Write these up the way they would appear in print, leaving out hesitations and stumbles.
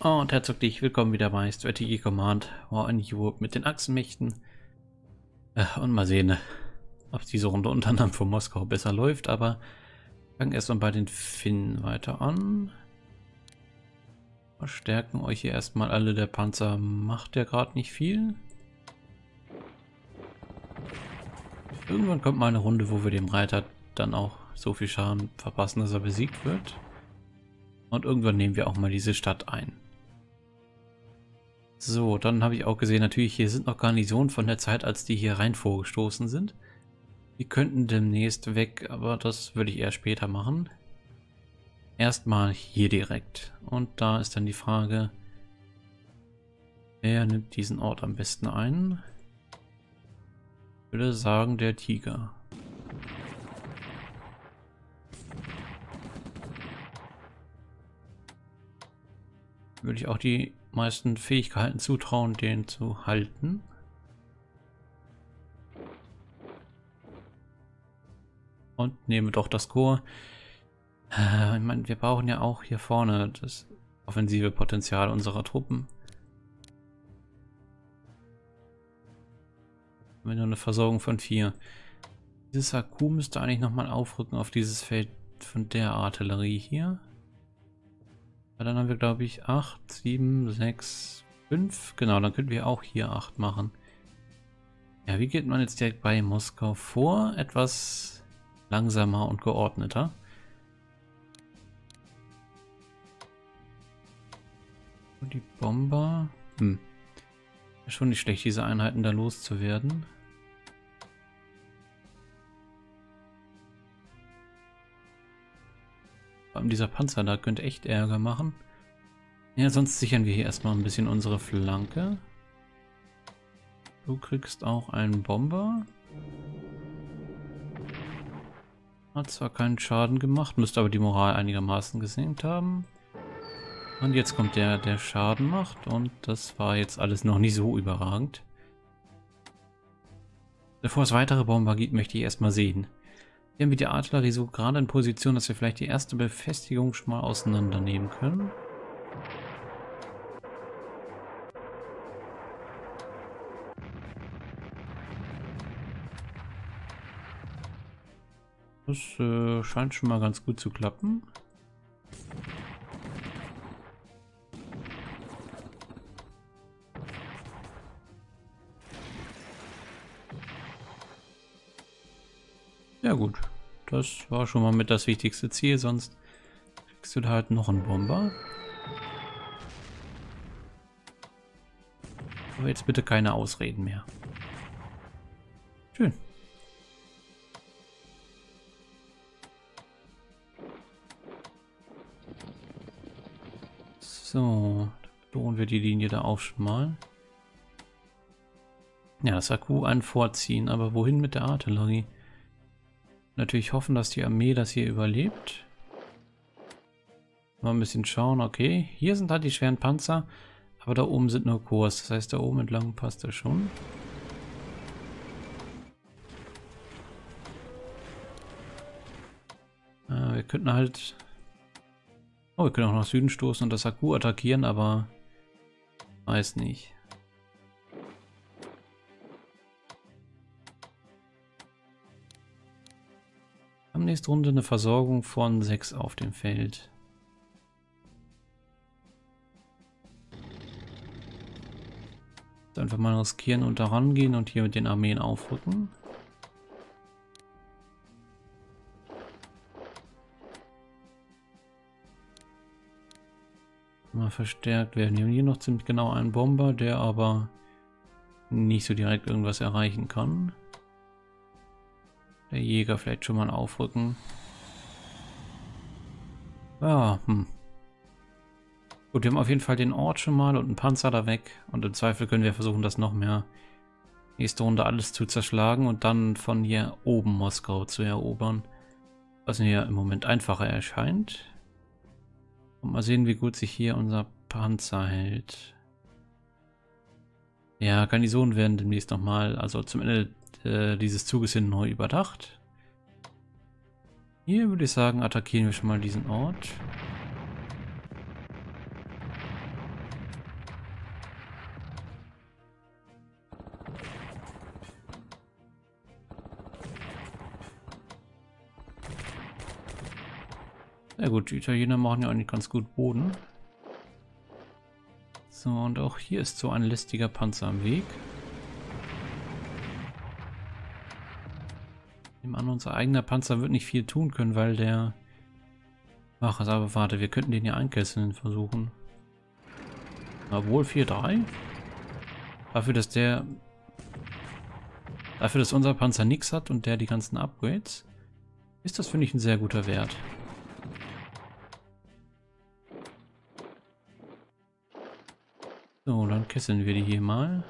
Und herzlich willkommen wieder bei Strategic Command War in Europe mit den Achsenmächten. Und mal sehen, ob diese Runde unter anderem von Moskau besser läuft, aber fangen erstmal bei den Finnen weiter an. Verstärken euch hier erstmal alle, der Panzer macht ja gerade nicht viel. Irgendwann kommt mal eine Runde, wo wir dem Reiter dann auch so viel Schaden verpassen, dass er besiegt wird. Und irgendwann nehmen wir auch mal diese Stadt ein. So, dann habe ich auch gesehen, natürlich hier sind noch Garnisonen von der Zeit, als die hier rein vorgestoßen sind. Die könnten demnächst weg, aber das würde ich eher später machen. Erstmal hier direkt. Und da ist dann die Frage, wer nimmt diesen Ort am besten ein? Ich würde sagen, der Tiger. Würde ich auch die meisten Fähigkeiten zutrauen, den zu halten. Und nehme doch das Korps. Ich meine, wir brauchen ja auch hier vorne das offensive Potenzial unserer Truppen. Haben wir nur eine Versorgung von 4. Dieses Akku müsste eigentlich nochmal aufrücken auf dieses Feld von der Artillerie hier. Aber dann haben wir, glaube ich, 8, 7, 6, 5. Genau, dann könnten wir auch hier 8 machen. Ja, wie geht man jetzt direkt bei Moskau vor? Etwas langsamer und geordneter. Und die Bomber. Ja, schon nicht schlecht, diese Einheiten da loszuwerden. Dieser Panzer da könnte echt Ärger machen. Ja, sonst sichern wir hier erstmal ein bisschen unsere Flanke. Du kriegst auch einen Bomber. Hat zwar keinen Schaden gemacht, müsste aber die Moral einigermaßen gesenkt haben. Und jetzt kommt der, der Schaden macht. Und das war jetzt alles noch nicht so überragend. Bevor es weitere Bomber gibt, möchte ich erstmal sehen. Wir haben mit der Artillerie so gerade in Position, dass wir vielleicht die erste Befestigung schon mal auseinandernehmen können. Das scheint schon mal ganz gut zu klappen. Ja gut, das war schon mal mit das wichtigste Ziel, sonst kriegst du da halt noch einen Bomber. Aber jetzt bitte keine Ausreden mehr. Schön. So, bedrohen wir die Linie da auch schon mal. Ja, das Akku an vorziehen, aber wohin mit der Artillerie? Natürlich hoffen, dass die Armee das hier überlebt. Mal ein bisschen schauen, okay. Hier sind halt die schweren Panzer, aber da oben sind nur Kurse. Das heißt, da oben entlang passt das schon. Wir könnten halt... Oh, wir können auch nach Süden stoßen und das Akku attackieren, aber... Weiß nicht. Nächste Runde eine Versorgung von 6 auf dem Feld. Jetzt einfach mal riskieren und da rangehen und hier mit den Armeen aufrücken. Mal verstärkt werden. Wir haben hier noch ziemlich genau einen Bomber, der aber nicht so direkt irgendwas erreichen kann. Der Jäger vielleicht schon mal aufrücken. Ja, Gut, wir haben auf jeden Fall den Ort schon mal und einen Panzer da weg. Und im Zweifel können wir versuchen, das noch mehr nächste Runde alles zu zerschlagen und dann von hier oben Moskau zu erobern. Was mir ja im Moment einfacher erscheint. Und mal sehen, wie gut sich hier unser Panzer hält. Ja, Garnisonen werden demnächst nochmal, also zum Ende dieses Zuges hin neu überdacht. Hier würde ich sagen, attackieren wir schon mal diesen Ort. Na gut, die Italiener machen ja eigentlich ganz gut Boden. So, und auch hier ist so ein lästiger Panzer am Weg. Nehmen an, unser eigener Panzer wird nicht viel tun können, weil der... Ach, aber warte, wir könnten den ja einkesseln versuchen. Obwohl 4-3. Dafür, dass unser Panzer nichts hat und der die ganzen Upgrades, ist das, finde ich, ein sehr guter Wert. So, dann kesseln wir die hier mal.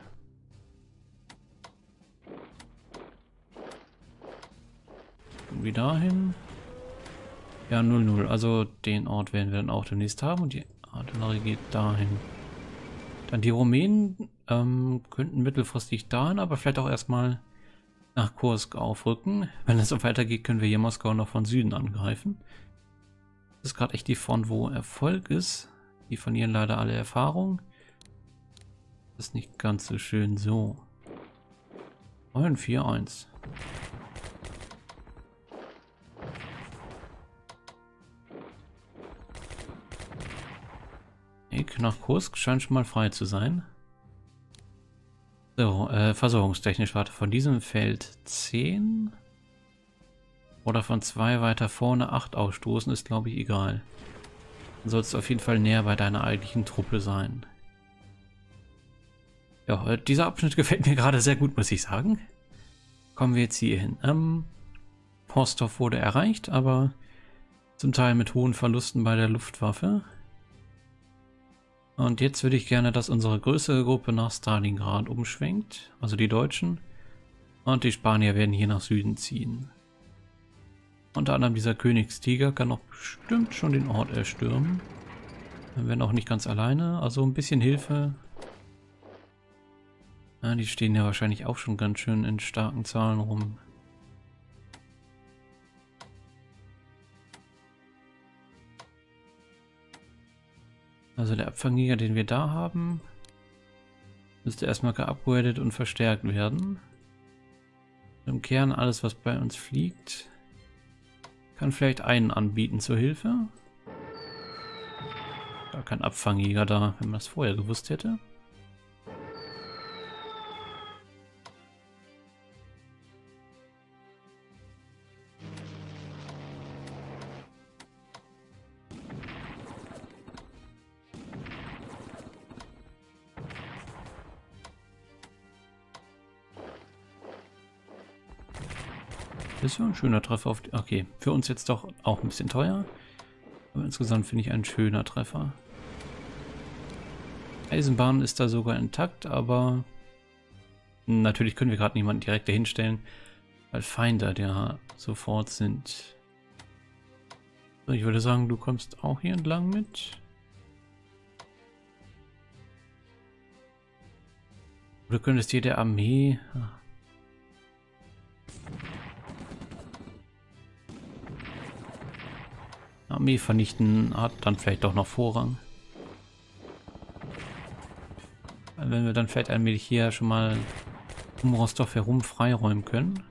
Irgendwie dahin. Ja, 0-0. Also den Ort werden wir dann auch demnächst haben und die Artillerie geht dahin. Dann die Rumänen könnten mittelfristig dahin, aber vielleicht auch erstmal nach Kursk aufrücken. Wenn es so weitergeht, können wir hier Moskau noch von Süden angreifen. Das ist gerade echt die Front, wo Erfolg ist. Die verlieren leider alle Erfahrung. Das ist nicht ganz so schön so. 9-4-1. Nach Kursk scheint schon mal frei zu sein. So, versorgungstechnisch warte von diesem Feld 10 oder von 2 weiter vorne 8 ausstoßen, ist glaube ich egal. Dann sollst du auf jeden Fall näher bei deiner eigentlichen Truppe sein. Ja, dieser Abschnitt gefällt mir gerade sehr gut, muss ich sagen. Kommen wir jetzt hier hin. Rostoff wurde erreicht, aber zum Teil mit hohen Verlusten bei der Luftwaffe. Und jetzt würde ich gerne, dass unsere größere Gruppe nach Stalingrad umschwenkt, also die Deutschen. Und die Spanier werden hier nach Süden ziehen. Unter anderem dieser Königstiger kann auch bestimmt schon den Ort erstürmen. Wenn auch nicht ganz alleine, also ein bisschen Hilfe. Ja, die stehen ja wahrscheinlich auch schon ganz schön in starken Zahlen rum. Also der Abfangjäger, den wir da haben, müsste erstmal geupgradet und verstärkt werden. Im Kern alles, was bei uns fliegt, kann vielleicht einen anbieten zur Hilfe. Gar kein Abfangjäger da, wenn man das vorher gewusst hätte. Das ist ja ein schöner Treffer auf die... Okay, für uns jetzt doch auch ein bisschen teuer. Aber insgesamt finde ich ein schöner Treffer. Eisenbahn ist da sogar intakt, aber... Natürlich können wir gerade niemanden direkt dahinstellen, weil Feinde ja sofort sind. So, ich würde sagen, du kommst auch hier entlang mit. Oder könntest hier der Armee... Armee vernichten hat dann vielleicht doch noch Vorrang. Wenn wir dann vielleicht allmählich hier schon mal um Rostoff herum freiräumen können.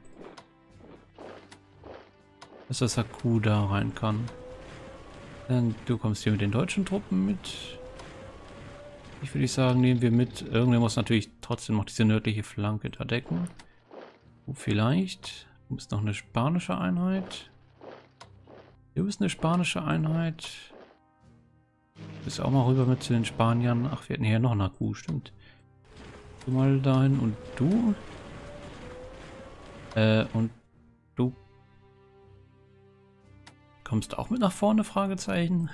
Dass das Haku da rein kann. Dann du kommst hier mit den deutschen Truppen mit. Ich würde sagen, nehmen wir mit. Irgendwer muss natürlich trotzdem noch diese nördliche Flanke da decken. Oh, vielleicht. Du bist noch eine spanische Einheit. Hier ist eine spanische Einheit. Ist auch mal rüber mit zu den Spaniern. Ach, wir hätten hier noch eine Kuh, stimmt. Du mal dahin und du. Und du. Kommst auch mit nach vorne? Fragezeichen.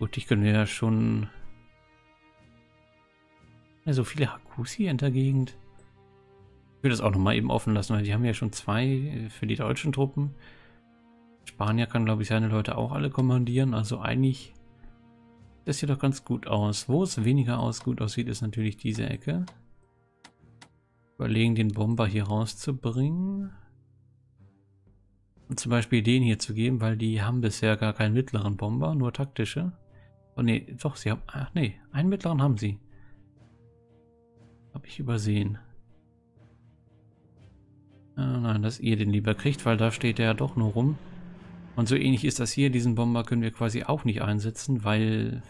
Gut, dich können wir ja schon. Ja, so viele Hakus hier in der Gegend. Ich würde das auch nochmal eben offen lassen, weil die haben ja schon 2 für die deutschen Truppen. Spanier kann, glaube ich, seine Leute auch alle kommandieren. Also eigentlich, das sieht doch ganz gut aus. Wo es weniger gut aussieht, ist natürlich diese Ecke. Überlegen, den Bomber hier rauszubringen. Und zum Beispiel den hier zu geben, weil die haben bisher gar keinen mittleren Bomber, nur taktische. Oh ne, doch, sie haben... Ach nee, einen mittleren haben sie. Habe ich übersehen. sondern dass ihr den lieber kriegt, weil da steht er ja doch nur rum. Und so ähnlich ist das hier, diesen Bomber können wir quasi auch nicht einsetzen, weil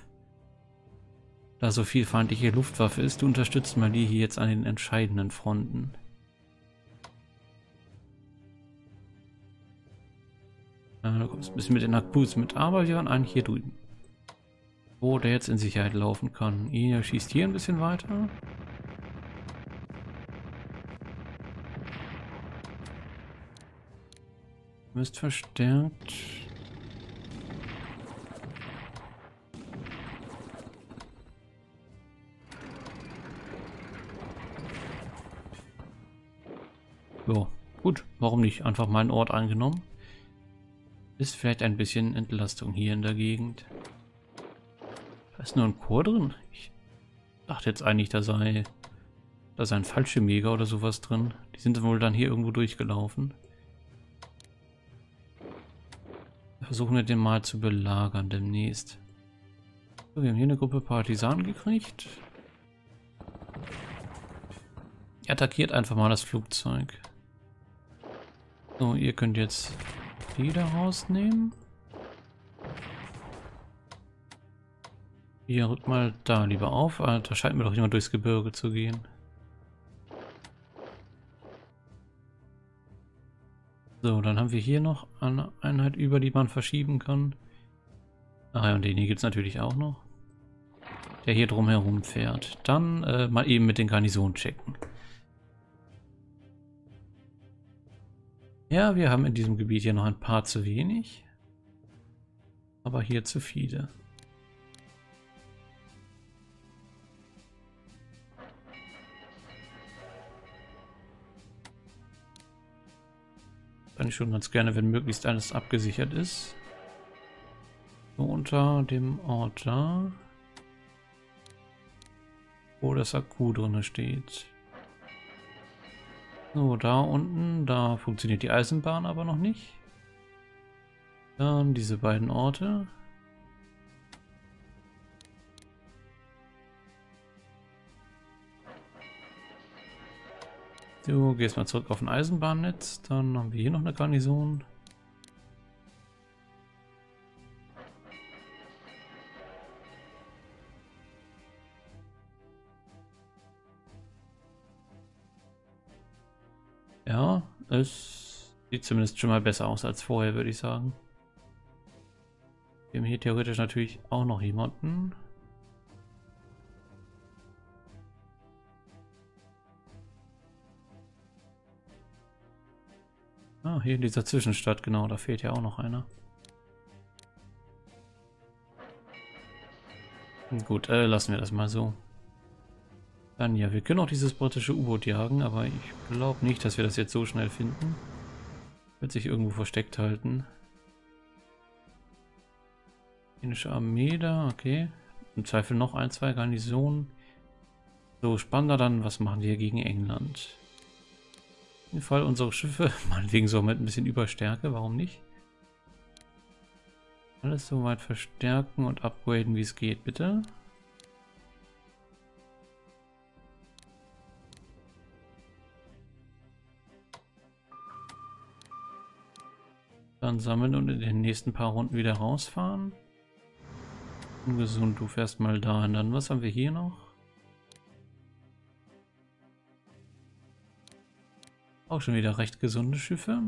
da so viel feindliche Luftwaffe ist. Du unterstützt mal die hier jetzt an den entscheidenden Fronten. Da kommst du ein bisschen mit den Akkus mit, aber wir waren einen hier drüben, wo der jetzt in Sicherheit laufen kann. Ihr schießt hier ein bisschen weiter. Müsst verstärkt. Ja, gut. Warum nicht? Einfach mal einen Ort angenommen. Ist vielleicht ein bisschen Entlastung hier in der Gegend. Da ist nur ein Chor drin. Ich dachte jetzt eigentlich, da sei ein Fallschirmjäger oder sowas drin. Die sind wohl dann hier irgendwo durchgelaufen. Versuchen wir den mal zu belagern demnächst. So, wir haben hier eine Gruppe Partisanen gekriegt. Attackiert einfach mal das Flugzeug. So, ihr könnt jetzt die da rausnehmen. Ihr rückt mal da lieber auf. Da scheint mir doch jemand durchs Gebirge zu gehen. So, dann haben wir hier noch eine Einheit über, die man verschieben kann. Ah ja, und den hier gibt es natürlich auch noch. Der hier drumherum fährt. Dann mal eben mit den Garnisonen checken. Ja, wir haben in diesem Gebiet hier noch ein paar zu wenig. Aber hier zu viele. Dann schon ganz gerne, wenn möglichst alles abgesichert ist. So unter dem Ort da, wo das Akku drin steht. So, da unten, da funktioniert die Eisenbahn aber noch nicht. Dann diese beiden Orte. So, gehst mal zurück auf ein Eisenbahnnetz, dann haben wir hier noch eine Garnison. Ja, es sieht zumindest schon mal besser aus als vorher, würde ich sagen. Wir haben hier theoretisch natürlich auch noch jemanden. Ah, hier in dieser Zwischenstadt, genau, da fehlt ja auch noch einer. Gut, lassen wir das mal so. Dann ja, wir können auch dieses britische U-Boot jagen, aber ich glaube nicht, dass wir das jetzt so schnell finden. Wird sich irgendwo versteckt halten. Finnische Armee da, okay. Im Zweifel noch ein, zwei Garnisonen. So, spannender dann, was machen wir gegen England? Fall unsere Schiffe, meinetwegen so mit ein bisschen Überstärke, warum nicht? Alles so weit verstärken und upgraden, wie es geht, bitte. Dann sammeln und in den nächsten paar Runden wieder rausfahren. Ungesund, du fährst mal dahin. Dann was haben wir hier noch? Auch schon wieder recht gesunde Schiffe.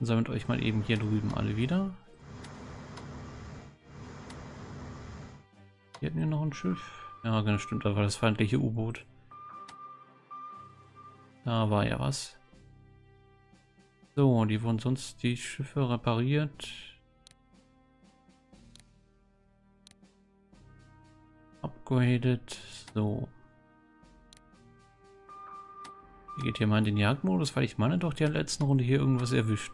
Und sammelt euch mal eben hier drüben alle wieder. Hier hatten wir noch ein Schiff. Ja, genau, stimmt, da war das feindliche U-Boot. Da war ja was. So, die wurden sonst die Schiffe repariert. Upgraded. So. Geht hier mal in den Jagdmodus, weil ich meine doch, die in der letzten Runde hier irgendwas erwischt.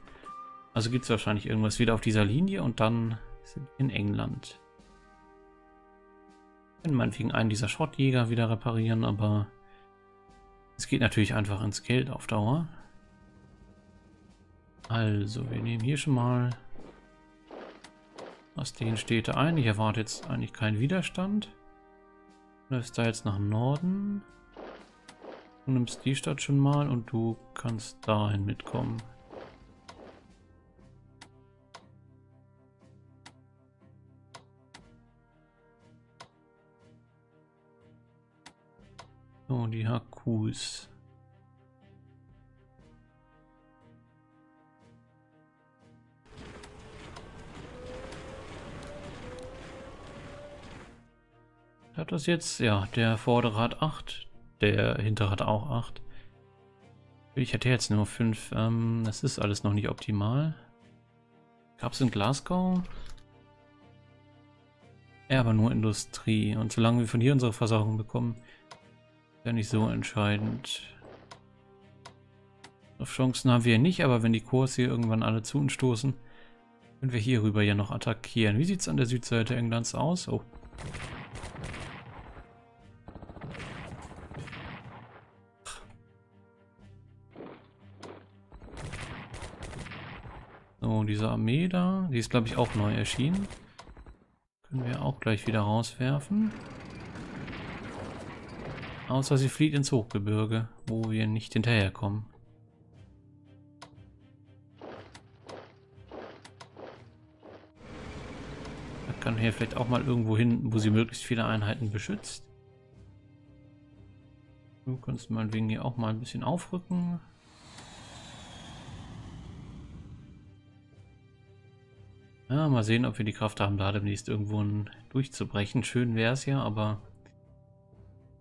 Also gibt es wahrscheinlich irgendwas wieder auf dieser Linie und dann sind wir in England. Wenn meinetwegen einen dieser Schrottjäger wieder reparieren, aber es geht natürlich einfach ins Geld auf Dauer. Also, wir nehmen hier schon mal aus den Städten ein. Ich erwarte jetzt eigentlich keinen Widerstand. Läuft da jetzt nach Norden. Du nimmst die Stadt schon mal und du kannst dahin mitkommen. So, die HQs. Hat das jetzt? Ja, der vordere hat 8, der hintere hat auch 8. Ich hätte jetzt nur 5. Das ist alles noch nicht optimal. Gab es in Glasgow? Ja, aber nur Industrie. Und solange wir von hier unsere Versorgung bekommen, ist ja nicht so entscheidend. Auf Chancen haben wir hier nicht, aber wenn die Kurse hier irgendwann alle zu uns stoßen, können wir hierüber ja noch attackieren. Wie sieht es an der Südseite Englands aus? Oh. So, diese Armee da, die ist glaube ich auch neu erschienen. Können wir auch gleich wieder rauswerfen. Außer sie flieht ins Hochgebirge, wo wir nicht hinterherkommen. Man kann hier vielleicht auch mal irgendwo hin, wo sie möglichst viele Einheiten beschützt. Du kannst meinetwegen hier auch mal ein bisschen aufrücken. Ja, mal sehen, ob wir die Kraft haben, da demnächst irgendwo durchzubrechen. Schön wäre es ja, aber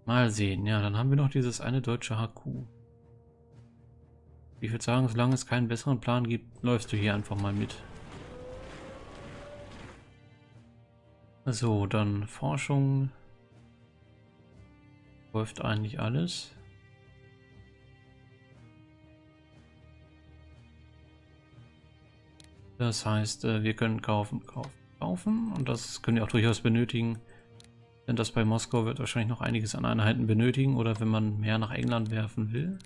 mal sehen. Ja, dann haben wir noch dieses eine deutsche HQ. Ich würde sagen, solange es keinen besseren Plan gibt, läufst du hier einfach mal mit. So, dann Forschung. Läuft eigentlich alles. Das heißt, wir können kaufen und das können wir auch durchaus benötigen, denn das bei Moskau wird wahrscheinlich noch einiges an Einheiten benötigen oder wenn man mehr nach England werfen will.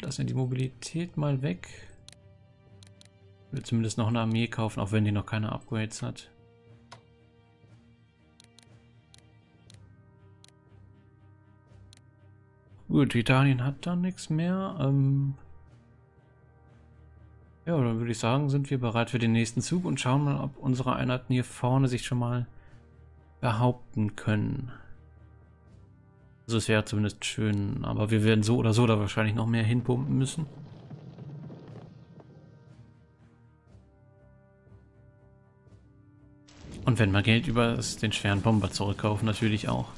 Lassen wir die Mobilität mal weg. Ich will zumindest noch eine Armee kaufen, auch wenn die noch keine Upgrades hat. Gut, Italien hat da nichts mehr. Ja, dann würde ich sagen, sind wir bereit für den nächsten Zug und schauen mal, ob unsere Einheiten hier vorne sich schon mal behaupten können. Also es wäre zumindest schön, aber wir werden so oder so da wahrscheinlich noch mehr hinpumpen müssen. Und wenn mal Geld über ist, den schweren Bomber zurückkaufen natürlich auch.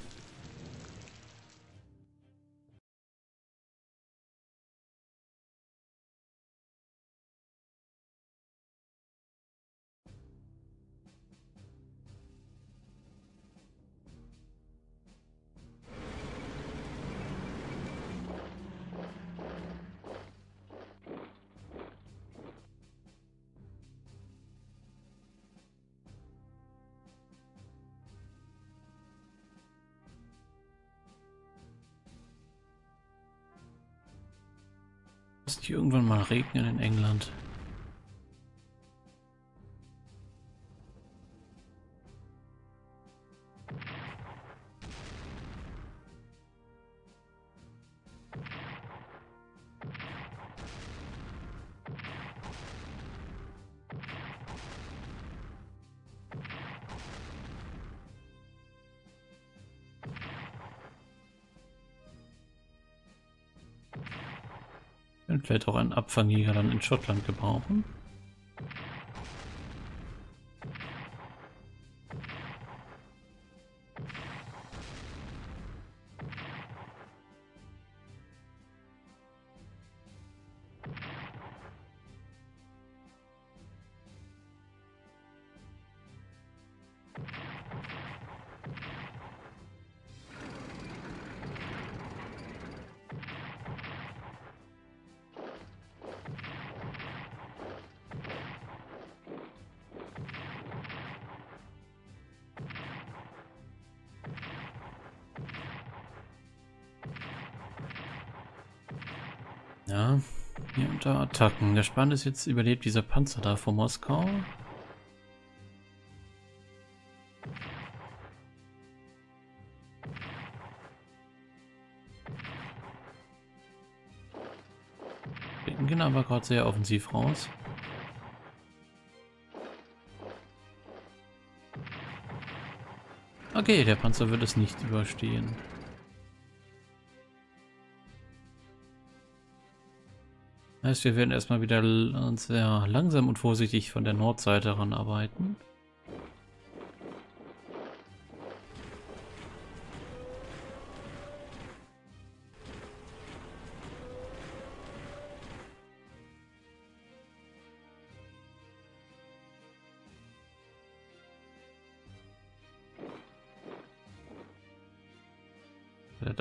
Hier irgendwann mal regnen in England. Vielleicht auch einen Abfangjäger dann in Schottland gebrauchen. Ja, hier unter Attacken. Der Spannende ist jetzt, überlebt dieser Panzer da vor Moskau. gehen aber gerade sehr offensiv raus. Okay, der Panzer wird es nicht überstehen. Das heißt, wir werden erstmal wieder uns sehr langsam und vorsichtig von der Nordseite ranarbeiten.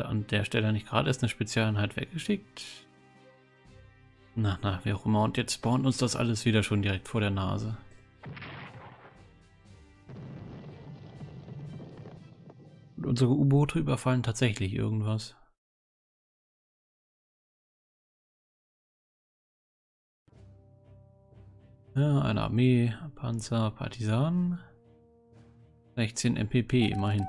An der Stelle nicht gerade ist eine Spezialeinheit weggeschickt. Na, wie auch immer. Und jetzt spawnt uns das alles wieder schon direkt vor der Nase. Und unsere U-Boote überfallen tatsächlich irgendwas. Ja, eine Armee, Panzer, Partisanen. 16 MPP immerhin.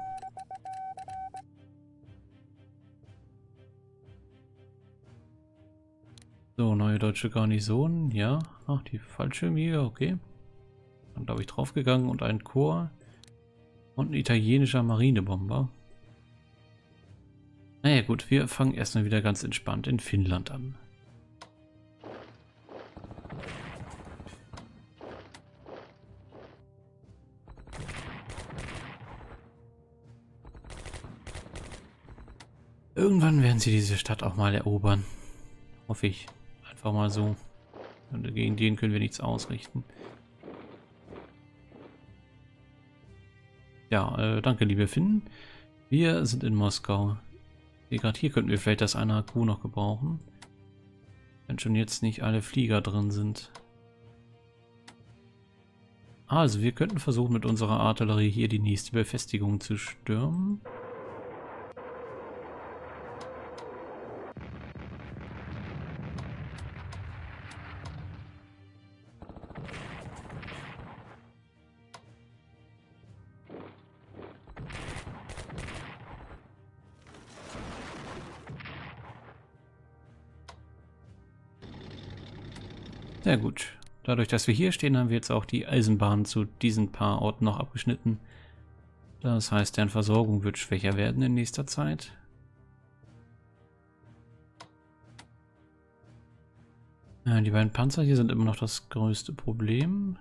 So, neue deutsche Garnison, ja. Ach, die Fallschirmjäger, okay. Dann glaube ich draufgegangen und ein Korps und ein italienischer Marinebomber. Naja gut, wir fangen erstmal wieder ganz entspannt in Finnland an. Irgendwann werden sie diese Stadt auch mal erobern. Hoffe ich. Einfach mal so. Und gegen den können wir nichts ausrichten. Ja, danke, liebe Finnen. Wir sind in Moskau. Gerade hier könnten wir vielleicht das eine HQ noch gebrauchen. Wenn schon jetzt nicht alle Flieger drin sind. Also, wir könnten versuchen, mit unserer Artillerie hier die nächste Befestigung zu stürmen. Sehr gut. Dadurch, dass wir hier stehen, haben wir jetzt auch die Eisenbahn zu diesen paar Orten noch abgeschnitten. Das heißt, deren Versorgung wird schwächer werden in nächster Zeit. Ja, die beiden Panzer hier sind immer noch das größte Problem.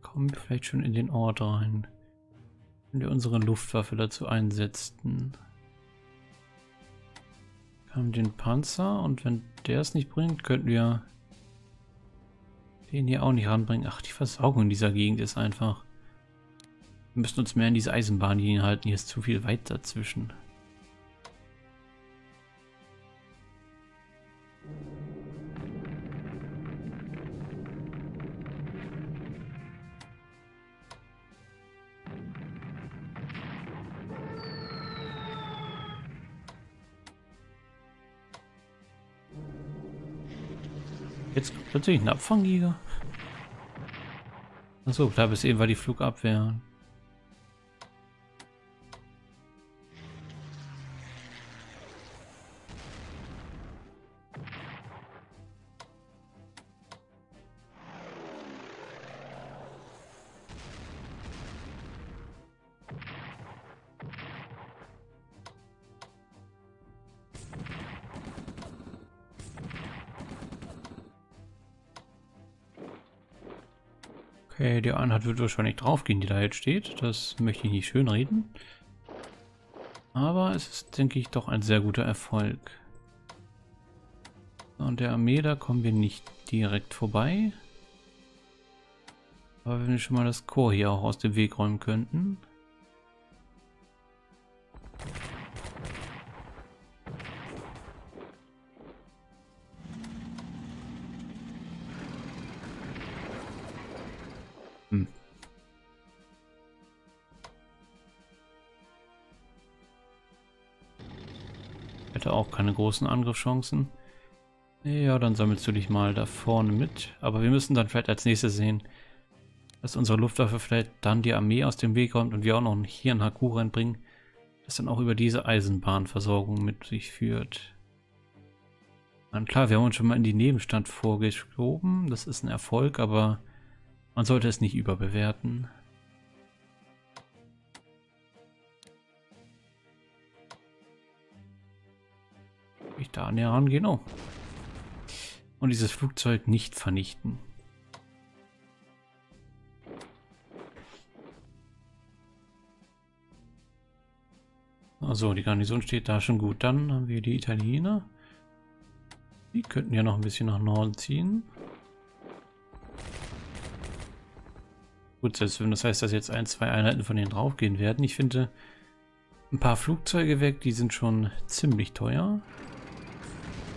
Kommen wir vielleicht schon in den Ort rein. Wenn wir unsere Luftwaffe dazu einsetzten. Wir haben den Panzer und wenn der es nicht bringt, könnten wir den hier auch nicht ranbringen. Ach, die Versorgung dieser Gegend ist einfach. Wir müssen uns mehr in diese Eisenbahnlinien halten, hier ist zu viel weit dazwischen. Jetzt kommt plötzlich ein Abfangjäger. Achso, klar, bis eben war die Flugabwehr. Okay, die Einheit wird wahrscheinlich draufgehen, die da jetzt steht. Das möchte ich nicht schönreden. Aber es ist, denke ich, doch ein sehr guter Erfolg. An der Armee, da kommen wir nicht direkt vorbei. Aber wenn wir schon mal das Korps hier auch aus dem Weg räumen könnten. Hätte auch keine großen Angriffschancen. Ja, dann sammelst du dich mal da vorne mit. Aber wir müssen dann vielleicht als nächstes sehen, dass unsere Luftwaffe vielleicht dann die Armee aus dem Weg räumt und wir auch noch hier einen HQ reinbringen. das dann auch über diese Eisenbahnversorgung mit sich führt. Na klar, wir haben uns schon mal in die Nebenstadt vorgeschoben. Das ist ein Erfolg, aber man sollte es nicht überbewerten. Ich da näher rangehen, oh. Und dieses Flugzeug nicht vernichten. Also die Garnison steht da schon gut. Dann haben wir die Italiener. Die könnten ja noch ein bisschen nach Norden ziehen. Gut, selbst wenn das heißt, dass jetzt 1, 2 Einheiten von denen draufgehen werden. Ich finde, ein paar Flugzeuge weg, die sind schon ziemlich teuer.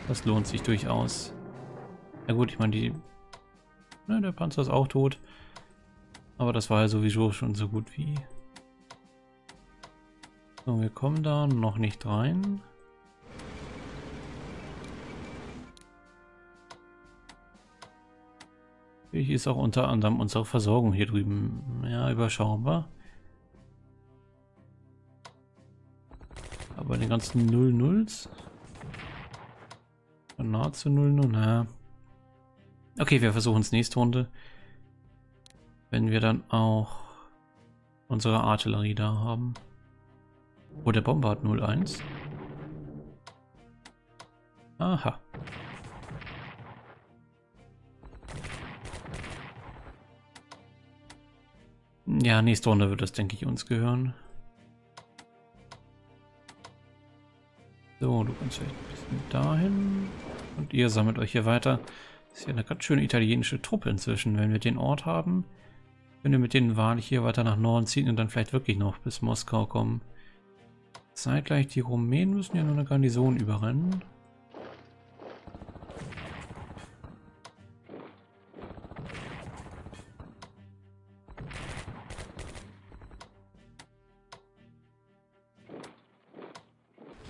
Das lohnt sich durchaus. Ja gut, ich meine, der Panzer ist auch tot. Aber das war ja sowieso schon so gut wie. So, wir kommen da noch nicht rein. Natürlich ist auch unter anderem unsere Versorgung hier drüben ja überschaubar. Aber den ganzen 0-0s. Nahezu 0-0, naja. Okay, wir versuchen es nächste Runde. Wenn wir dann auch unsere Artillerie da haben. Oh, der Bomber hat 0-1. Aha. Ja, nächste Runde wird das, denke ich, uns gehören. So, du kannst vielleicht ein bisschen dahin. Und ihr sammelt euch hier weiter. Das ist ja eine ganz schöne italienische Truppe inzwischen. Wenn wir den Ort haben, können wir mit denen wahrlich hier weiter nach Norden ziehen und dann vielleicht wirklich noch bis Moskau kommen. Zeitgleich, die Rumänen müssen ja nur eine Garnison überrennen.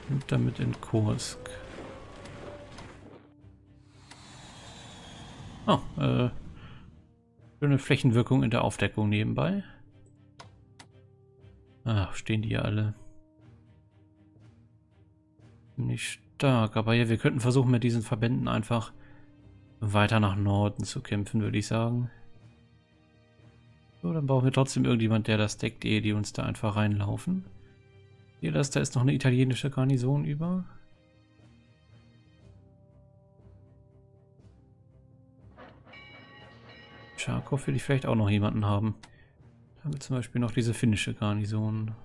Und damit in Kursk. Oh, schöne Flächenwirkung in der Aufdeckung nebenbei. Ach, stehen die ja alle. Nicht stark, aber ja, wir könnten versuchen, mit diesen Verbänden einfach weiter nach Norden zu kämpfen, würde ich sagen. So, dann brauchen wir trotzdem irgendjemand, der das deckt, ehe die uns da einfach reinlaufen. Hier, das, da ist noch eine italienische Garnison über. Charkov will ich vielleicht auch noch jemanden haben. Da haben wir zum Beispiel noch diese finnische Garnison.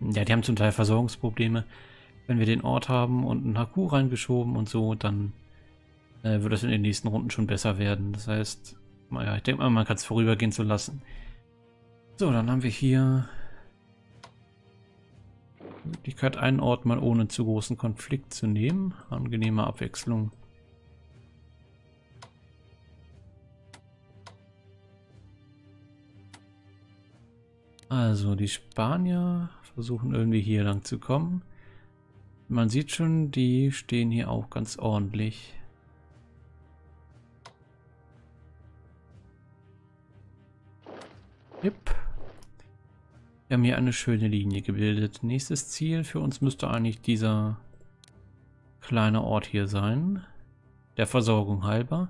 Ja, die haben zum Teil Versorgungsprobleme. Wenn wir den Ort haben und einen Haku reingeschoben und so, dann wird das in den nächsten Runden schon besser werden. Das heißt, naja, ich denke mal, man kann es vorübergehen zu lassen. So, dann haben wir hier die Möglichkeit, einen Ort mal ohne zu großen Konflikt zu nehmen. Angenehme Abwechslung. Also, die Spanier versuchen irgendwie hier lang zu kommen. Man sieht schon, die stehen hier auch ganz ordentlich. Yep. Wir haben hier eine schöne Linie gebildet. Nächstes Ziel für uns müsste eigentlich dieser kleine Ort hier sein. Der Versorgung halber.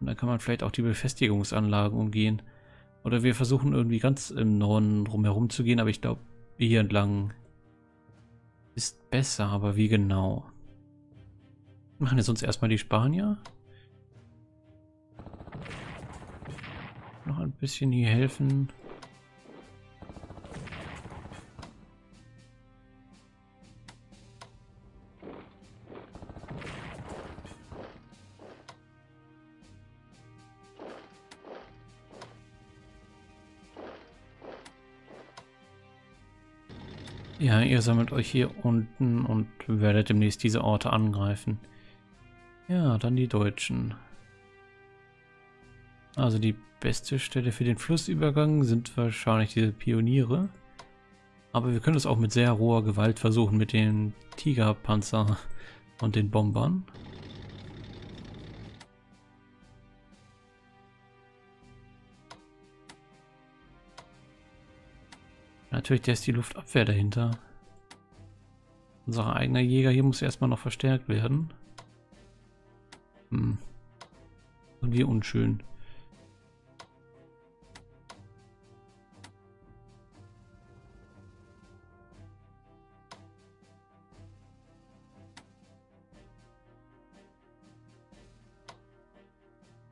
Und dann kann man vielleicht auch die Befestigungsanlagen umgehen. Oder wir versuchen irgendwie ganz im Norden rumherum zu gehen, aber ich glaube, hier entlang ist besser, aber wie genau? Machen jetzt uns erstmal die Spanier. Noch ein bisschen hier helfen. Ja, ihr sammelt euch hier unten und werdet demnächst diese Orte angreifen. Ja, dann die Deutschen. Also die beste Stelle für den Flussübergang sind wahrscheinlich diese Pioniere. Aber wir können es auch mit sehr roher Gewalt versuchen, mit den Tigerpanzer und den Bombern. Natürlich, da ist die Luftabwehr dahinter. Unser eigener Jäger hier muss erstmal noch verstärkt werden. Hm. Und wie unschön.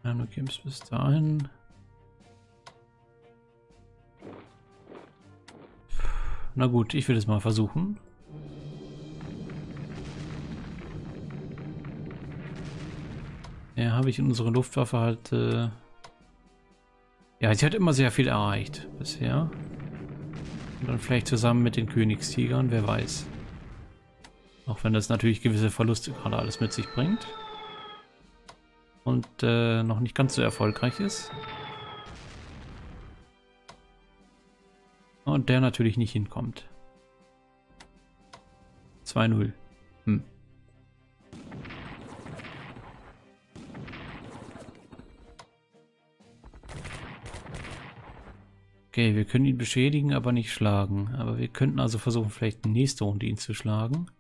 Ja, du kämpfst bis dahin. Na gut, ich will es mal versuchen. Ja, habe ich in unserer Luftwaffe halt... ja, sie hat immer sehr viel erreicht bisher. Und dann vielleicht zusammen mit den Königstigern, wer weiß. Auch wenn das natürlich gewisse Verluste gerade alles mit sich bringt. Und noch nicht ganz so erfolgreich ist. Und der natürlich nicht hinkommt. 2-0. Hm. Okay, wir können ihn beschädigen, aber nicht schlagen. Aber wir könnten also versuchen, vielleicht nächste Runde ihn zu schlagen.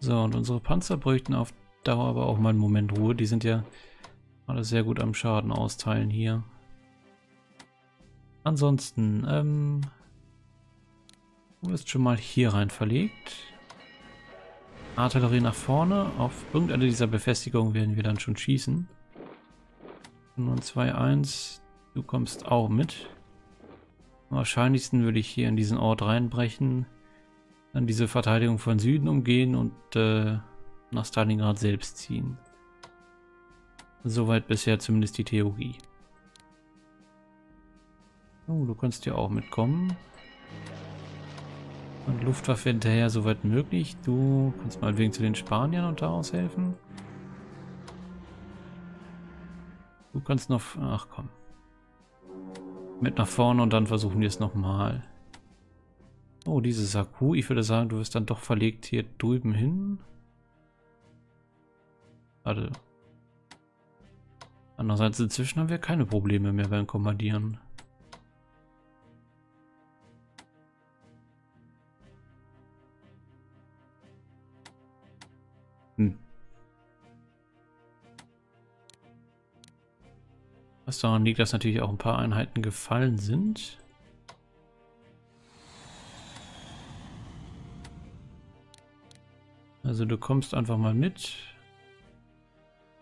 So, und unsere Panzer bräuchten auf Dauer aber auch mal einen Moment Ruhe. Die sind ja alle sehr gut am Schaden austeilen hier. Ansonsten, du wirst schon mal hier rein verlegt. Artillerie nach vorne. Auf irgendeine dieser Befestigungen werden wir dann schon schießen. 2-1. Du kommst auch mit. Am wahrscheinlichsten würde ich hier in diesen Ort reinbrechen. Dann diese Verteidigung von Süden umgehen und nach Stalingrad selbst ziehen. Soweit bisher zumindest die Theorie. Oh, du kannst ja auch mitkommen. Und Luftwaffe hinterher soweit möglich. Du kannst meinetwegen zu den Spaniern und da aushelfen. Du kannst noch... Ach komm. Mit nach vorne und dann versuchen wir es nochmal. Oh, dieses Haku. Ich würde sagen, du wirst dann doch verlegt hier drüben hin. Warte. Andererseits inzwischen haben wir keine Probleme mehr beim Kommandieren. Hm. Was daran liegt, dass natürlich auch ein paar Einheiten gefallen sind. Also du kommst einfach mal mit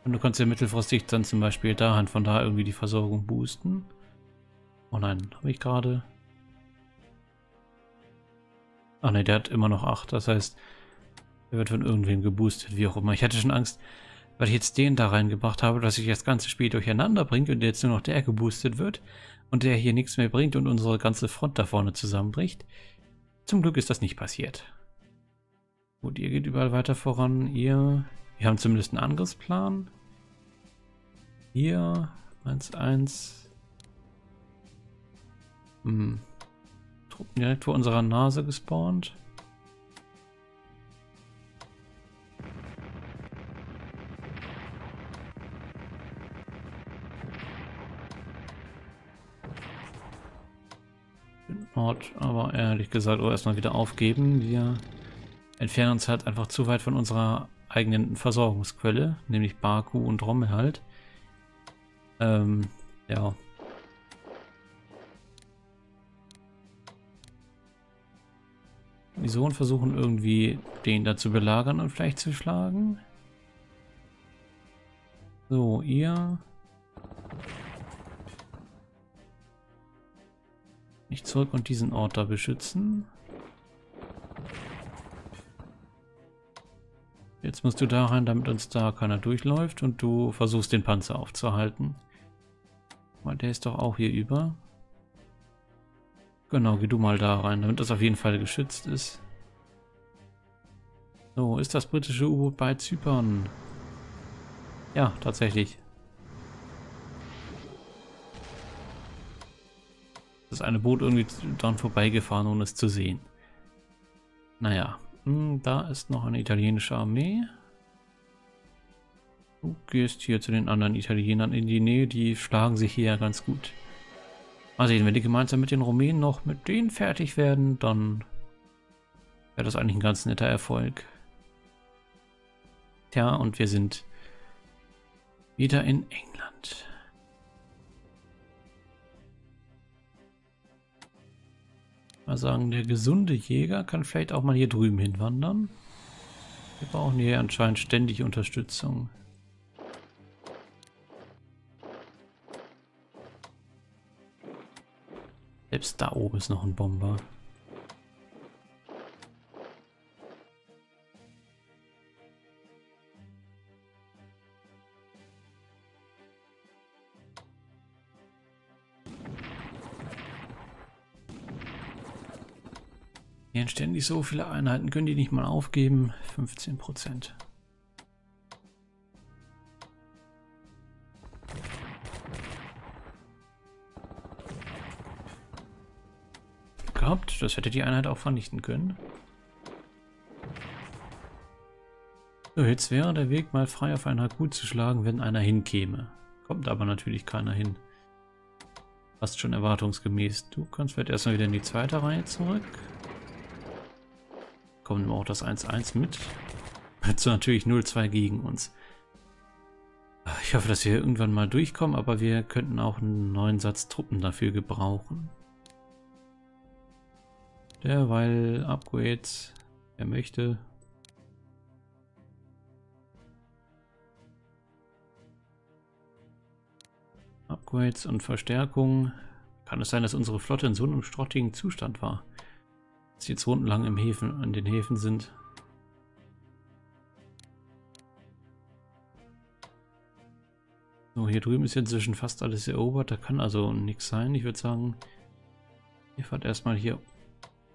und du kannst ja mittelfristig dann zum Beispiel dahin von da irgendwie die Versorgung boosten. Oh nein, habe ich gerade... Ach ne, der hat immer noch 8, das heißt, der wird von irgendwem geboostet, wie auch immer. Ich hatte schon Angst, weil ich jetzt den da reingebracht habe, dass ich das ganze Spiel durcheinander bringe und jetzt nur noch der geboostet wird und der hier nichts mehr bringt und unsere ganze Front da vorne zusammenbricht. Zum Glück ist das nicht passiert. Gut, ihr geht überall weiter voran. Wir haben zumindest einen Angriffsplan. Hier, 1-1. Hm. Truppen direkt vor unserer Nase gespawnt. Den Ort, aber ehrlich gesagt, erstmal wieder aufgeben. Wir entfernen uns halt einfach zu weit von unserer eigenen Versorgungsquelle, nämlich Baku und Rommel halt. Ja. Wieso und versuchen irgendwie den da zu belagern und vielleicht zu schlagen. So, ihr. Nicht zurück und diesen Ort da beschützen. Jetzt musst du da rein, damit uns da keiner durchläuft und du versuchst den Panzer aufzuhalten. Weil der ist doch auch hier über. Genau, geh du mal da rein, damit das auf jeden Fall geschützt ist. So, ist das britische U-Boot bei Zypern? Ja, tatsächlich. Das ist eine Boot irgendwie dran vorbeigefahren, ohne es zu sehen. Naja. Da ist noch eine italienische Armee. Du gehst hier zu den anderen Italienern in die Nähe, die schlagen sich hier ganz gut. Mal sehen, wenn die gemeinsam mit den Rumänen noch mit denen fertig werden, dann wäre das eigentlich ein ganz netter Erfolg. Tja, und wir sind wieder in England. Mal sagen, der gesunde Jäger kann vielleicht auch mal hier drüben hinwandern. Wir brauchen hier anscheinend ständig Unterstützung. Selbst da oben ist noch ein Bomber. Hier ständig so viele Einheiten, können die nicht mal aufgeben. 15%. Gehabt, das hätte die Einheit auch vernichten können. So, jetzt wäre der Weg mal frei auf einer gut zu schlagen, wenn einer hinkäme. Kommt aber natürlich keiner hin. Fast schon erwartungsgemäß. Du kannst vielleicht erstmal wieder in die zweite Reihe zurück. Kommen wir auch das 1-1 mit. Jetzt natürlich 0-2 gegen uns. Ich hoffe, dass wir irgendwann mal durchkommen, aber wir könnten auch einen neuen Satz Truppen dafür gebrauchen. Derweil Upgrades, wer möchte. Upgrades und Verstärkung. Kann es sein, dass unsere Flotte in so einem strottigen Zustand war? Jetzt rundenlang im Häfen, an den Häfen sind. So, hier drüben ist jetzt inzwischen fast alles erobert, da kann also nichts sein. Ich würde sagen, ihr fahrt erstmal hier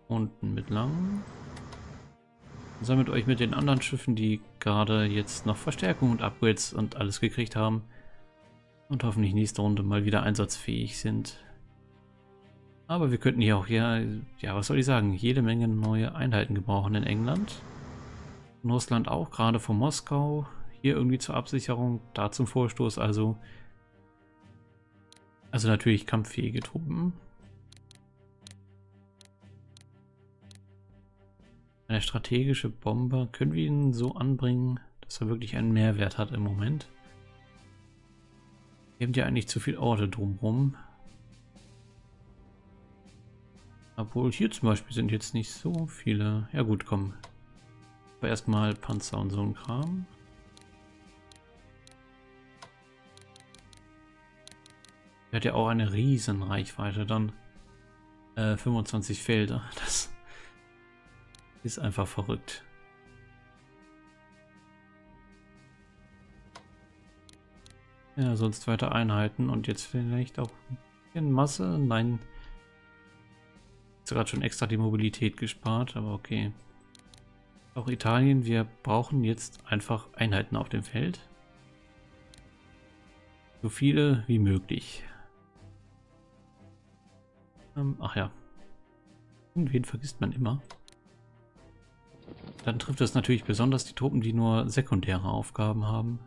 unten mit lang. Und sammelt euch mit den anderen Schiffen, die gerade jetzt noch Verstärkung und Upgrades und alles gekriegt haben und hoffentlich nächste Runde mal wieder einsatzfähig sind. Aber wir könnten hier auch, ja, was soll ich sagen, jede Menge neue Einheiten gebrauchen in England. In Russland auch, gerade von Moskau. Hier irgendwie zur Absicherung, da zum Vorstoß, also natürlich kampffähige Truppen. Der strategische Bomber, können wir ihn so anbringen, dass er wirklich einen Mehrwert hat im Moment? Wir haben ja eigentlich zu viele Orte drumherum. Obwohl hier zum Beispiel sind jetzt nicht so viele. Ja gut, komm. Aber erstmal Panzer und so ein Kram. Der hat ja auch eine riesen Reichweite dann. 25 Felder. Das ist einfach verrückt. Ja, sonst weiter Einheiten und jetzt vielleicht auch in Masse. Nein. Gerade schon extra die Mobilität gespart, aber okay. Auch Italien, wir brauchen jetzt einfach Einheiten auf dem Feld. So viele wie möglich. Ach ja. Und wen vergisst man immer? Dann trifft das natürlich besonders die Truppen, die nur sekundäre Aufgaben haben.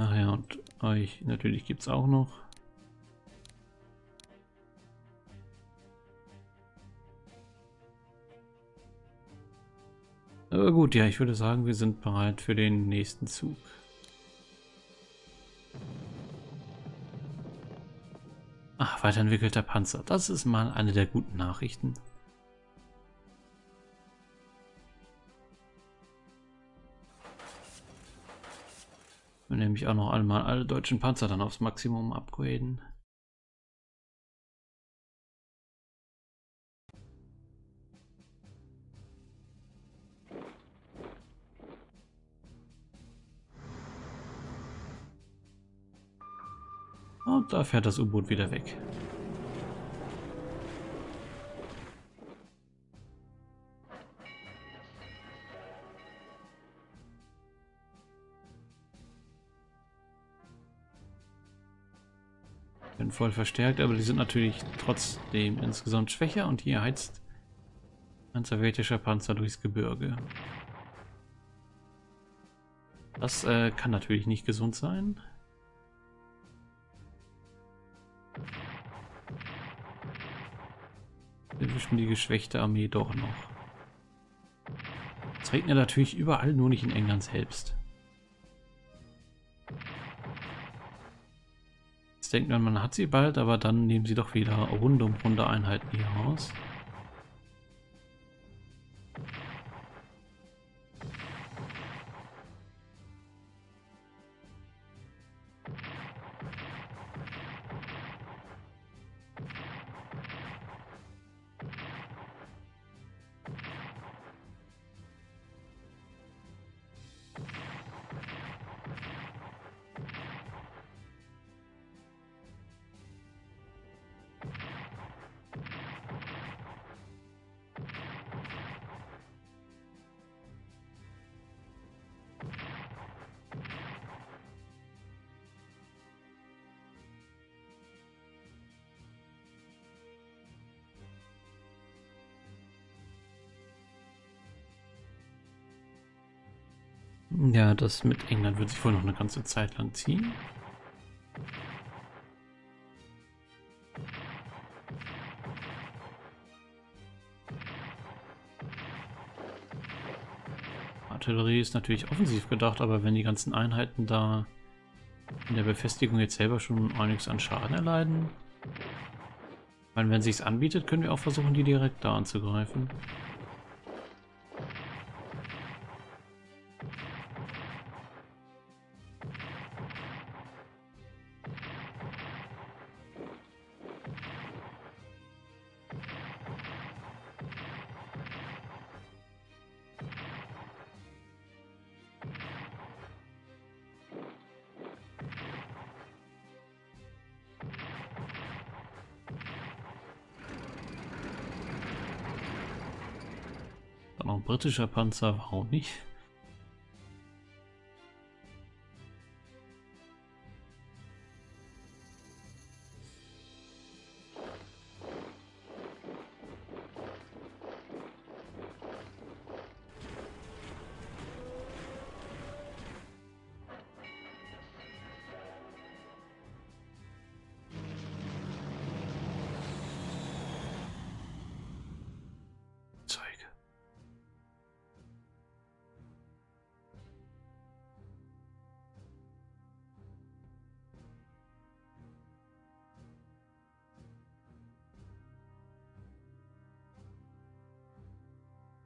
Ach ja, und euch natürlich gibt es auch noch. Aber gut, ja, ich würde sagen, wir sind bereit für den nächsten Zug. Ach, weiterentwickelter Panzer. Das ist mal eine der guten Nachrichten. Nämlich auch noch einmal alle deutschen Panzer dann aufs Maximum upgraden. Und da fährt das U-Boot wieder weg. Voll verstärkt, aber die sind natürlich trotzdem insgesamt schwächer und hier heizt Ein sowjetischer Panzer durchs Gebirge. Das kann natürlich nicht gesund sein. Wir wischen die geschwächte Armee doch noch. Es regnet natürlich überall, nur nicht in England selbst. Jetzt denkt man, man hat sie bald, aber dann nehmen sie doch wieder Runde um Runde Einheiten hier raus. Ja, das mit England wird sich wohl noch eine ganze Zeit lang ziehen. Artillerie ist natürlich offensiv gedacht, aber wenn die ganzen Einheiten da in der Befestigung jetzt selber schon einiges an Schaden erleiden, ich meine, wenn es sich anbietet, können wir auch versuchen, die direkt da anzugreifen. Britischer Panzer war auch nicht.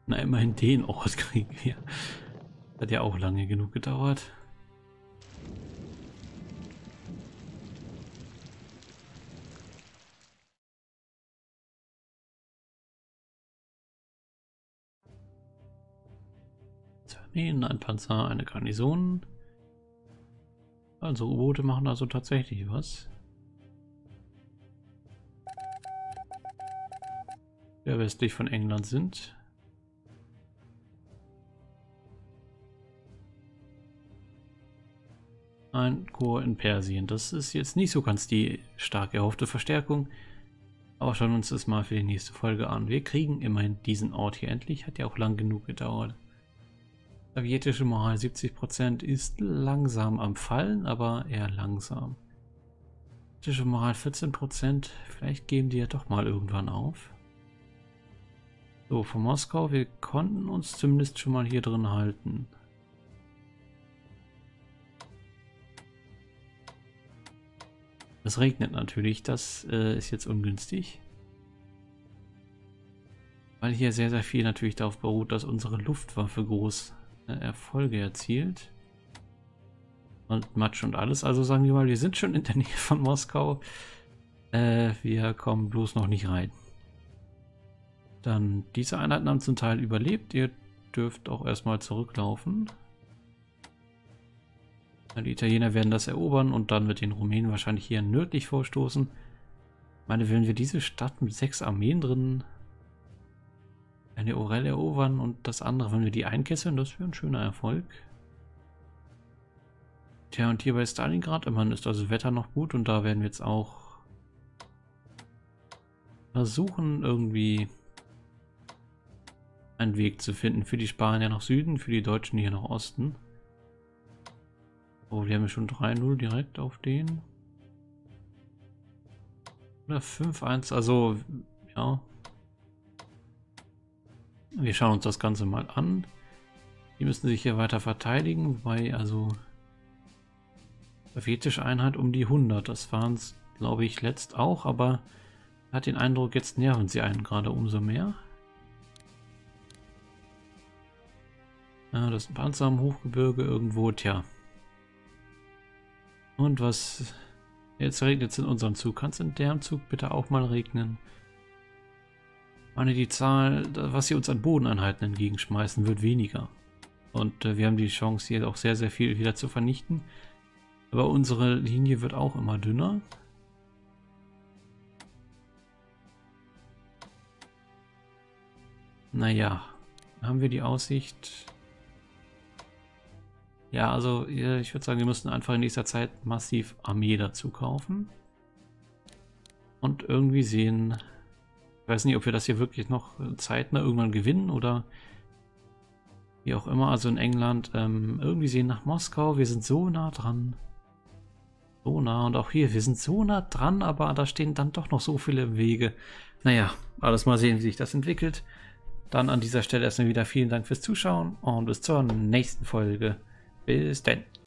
Na, immerhin den Ort kriegen wir. Hat ja auch lange genug gedauert. Zwei Armeen, ein Panzer, eine Garnison. Also U-Boote machen also tatsächlich was. Wir westlich von England sind. Ein Korps in Persien. Das ist jetzt nicht so ganz die stark erhoffte Verstärkung. Aber schauen wir uns das mal für die nächste Folge an. Wir kriegen immerhin diesen Ort hier endlich. Hat ja auch lang genug gedauert. Sowjetische Moral 70% ist langsam am Fallen, aber eher langsam. Sowjetische Moral 14%. Vielleicht geben die ja doch mal irgendwann auf. So, von Moskau. Wir konnten uns zumindest schon mal hier drin halten. Es regnet natürlich, das ist jetzt ungünstig. Weil hier sehr, sehr viel natürlich darauf beruht, dass unsere Luftwaffe große Erfolge erzielt. Und Matsch und alles. Also sagen wir mal, wir sind schon in der Nähe von Moskau. Wir kommen bloß noch nicht rein. Dann, diese Einheiten haben zum Teil überlebt. Ihr dürft auch erstmal zurücklaufen. Die Italiener werden das erobern und dann wird den Rumänen wahrscheinlich hier nördlich vorstoßen. Ich meine, wenn wir diese Stadt mit 6 Armeen drin eine Orel erobern und das andere, wenn wir die einkesseln, das wäre ein schöner Erfolg. Tja, und hier bei Stalingrad, immerhin ist also Wetter noch gut und da werden wir jetzt auch versuchen, irgendwie einen Weg zu finden. Für die Spanier nach Süden, für die Deutschen hier nach Osten. Oh, wir haben ja schon 3-0 direkt auf den. Oder 5-1, also ja. Wir schauen uns das Ganze mal an. Die müssen sich hier weiter verteidigen, wobei also sowjetische Einheit um die 100. Das waren es, glaube ich, letzt auch, aber hat den Eindruck, jetzt nerven sie einen gerade umso mehr. Ja, das ist ein Panzer am Hochgebirge irgendwo, tja. Und was jetzt regnet es in unserem Zug? Kann es in deren Zug bitte auch mal regnen? Meine, die Zahl, was sie uns an Bodeneinheiten entgegenschmeißen, wird weniger. Und wir haben die Chance, hier auch sehr, sehr viel wieder zu vernichten. Aber unsere Linie wird auch immer dünner. Naja, haben wir die Aussicht. Ja, also ich würde sagen, wir müssen einfach in nächster Zeit massiv Armee dazu kaufen. Und irgendwie sehen. Ich weiß nicht, ob wir das hier wirklich noch zeitnah irgendwann gewinnen oder wie auch immer. Also in England irgendwie sehen nach Moskau. Wir sind so nah dran. So nah. Und auch hier, wir sind so nah dran, aber da stehen dann doch noch so viele Wege. Naja, alles mal sehen, wie sich das entwickelt. Dann an dieser Stelle erstmal wieder vielen Dank fürs Zuschauen und bis zur nächsten Folge. Bis denn.